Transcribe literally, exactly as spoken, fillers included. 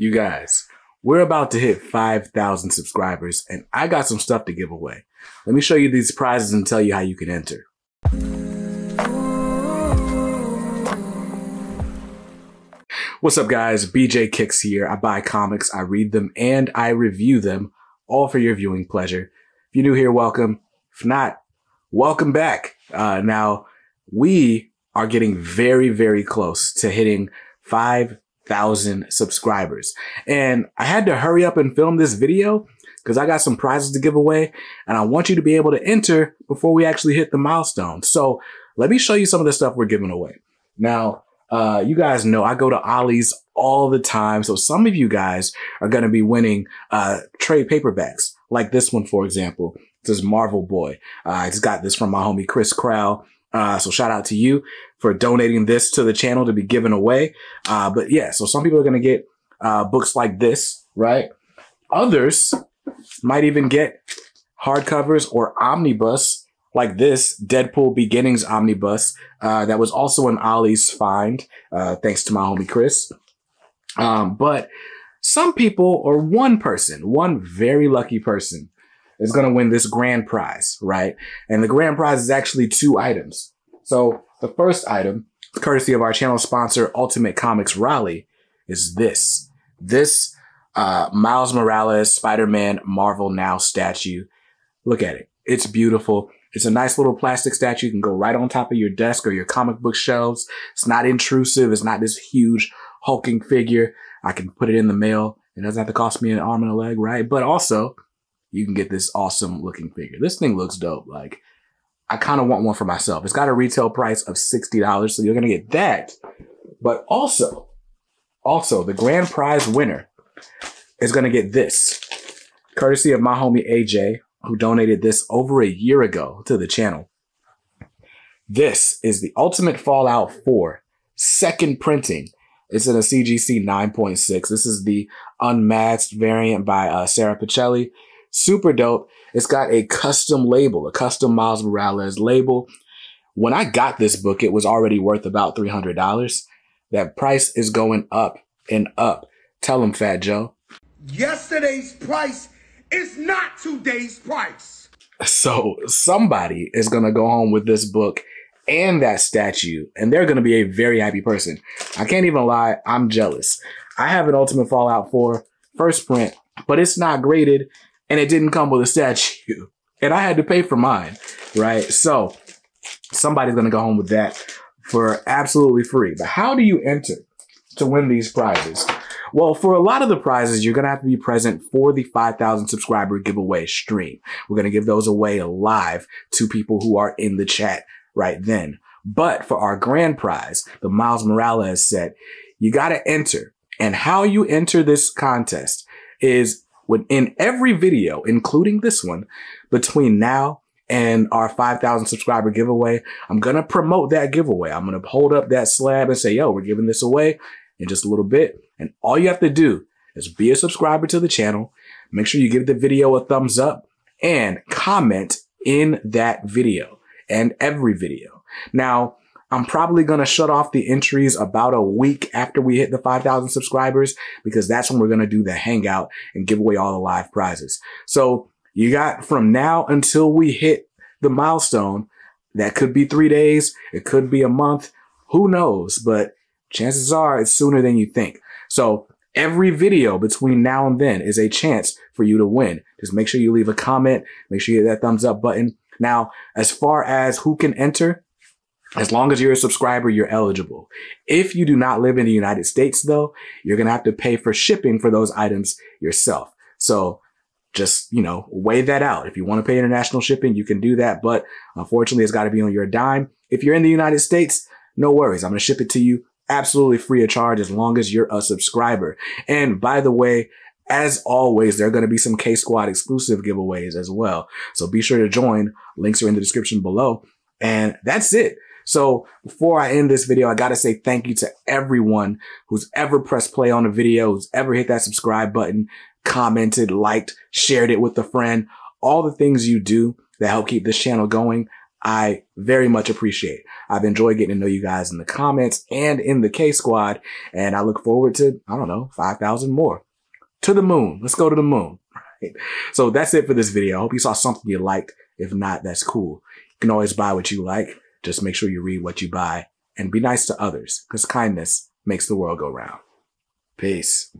you guys, we're about to hit five thousand subscribers, and I got some stuff to give away. Let me show you these prizes and tell you how you can enter. What's up, guys? B J Kicks here. I buy comics, I read them, and I review them, all for your viewing pleasure. If you're new here, welcome. If not, welcome back. Uh, now, we are getting very, very close to hitting five thousand subscribers. And I had to hurry up and film this video because I got some prizes to give away, and I want you to be able to enter before we actually hit the milestone. So let me show you some of the stuff we're giving away. Now, Uh, you guys know I go to Ollie's all the time. So some of you guys are going to be winning, uh, trade paperbacks like this one, for example. This is Marvel Boy. Uh, I just got this from my homie, Chris Crowell. Uh, so shout out to you for donating this to the channel to be given away. Uh, but yeah, so some people are going to get, uh, books like this, right? Others might even get hardcovers or omnibus. Like this Deadpool Beginnings omnibus uh, that was also an Ollie's find, uh, thanks to my homie Chris. Um, but some people, or one person, one very lucky person, is going to win this grand prize, right? And the grand prize is actually two items. So the first item, courtesy of our channel sponsor, Ultimate Comics Raleigh, is this. This uh, Miles Morales Spider-Man Marvel Now statue. Look at it. It's beautiful. It's a nice little plastic statue. You can go right on top of your desk or your comic book shelves. It's not intrusive. It's not this huge hulking figure. I can put it in the mail. It doesn't have to cost me an arm and a leg, right? But also, you can get this awesome looking figure. This thing looks dope. Like, I kind of want one for myself. It's got a retail price of sixty dollars, so you're going to get that. But also, also, the grand prize winner is going to get this, courtesy of my homie A J, who donated this over a year ago to the channel. This is the Ultimate Fallout four second printing. It's in a C G C nine point six. This is the unmasked variant by uh, Sarah Picelli. Super dope. It's got a custom label, a custom Miles Morales label. When I got this book, it was already worth about three hundred dollars. That price is going up and up. Tell him, Fat Joe. Yesterday's price, it's not today's price. So somebody is going to go home with this book and that statue, and they're going to be a very happy person. I can't even lie. I'm jealous. I have an Ultimate Fallout four first print, but it's not graded, and it didn't come with a statue, and I had to pay for mine, right? So somebody's going to go home with that for absolutely free. But how do you enter to win these prizes? Well, for a lot of the prizes, you're going to have to be present for the five thousand subscriber giveaway stream. We're going to give those away live to people who are in the chat right then. But for our grand prize, the Miles Morales set, you got to enter. And how you enter this contest is within every video, including this one, between now and our five thousand subscriber giveaway. I'm going to promote that giveaway. I'm going to hold up that slab and say, yo, we're giving this away in just a little bit. And all you have to do is be a subscriber to the channel. Make sure you give the video a thumbs up and comment in that video and every video. Now, I'm probably going to shut off the entries about a week after we hit the five thousand subscribers, because that's when we're going to do the hangout and give away all the live prizes. So you got from now until we hit the milestone. That could be three days. It could be a month. Who knows? But chances are it's sooner than you think. So every video between now and then is a chance for you to win. Just make sure you leave a comment. Make sure you hit that thumbs up button. Now, as far as who can enter, as long as you're a subscriber, you're eligible. If you do not live in the United States, though, you're going to have to pay for shipping for those items yourself. So just, you know, weigh that out. If you want to pay international shipping, you can do that. But unfortunately, it's got to be on your dime. If you're in the United States, no worries. I'm going to ship it to you absolutely free of charge, as long as you're a subscriber. And by the way, as always, there are going to be some K-Squad exclusive giveaways as well. So be sure to join. Links are in the description below. And that's it. So before I end this video, I got to say thank you to everyone who's ever pressed play on a video, who's ever hit that subscribe button, commented, liked, shared it with a friend. All the things you do that help keep this channel going. I very much appreciate. I've enjoyed getting to know you guys in the comments and in the K-Squad, and I look forward to, I don't know, five thousand more. To the moon. Let's go to the moon. Right. So that's it for this video. I hope you saw something you liked. If not, that's cool. You can always buy what you like. Just make sure you read what you buy and be nice to others, because kindness makes the world go round. Peace.